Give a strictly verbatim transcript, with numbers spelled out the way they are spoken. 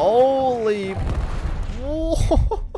Holy... Whoa.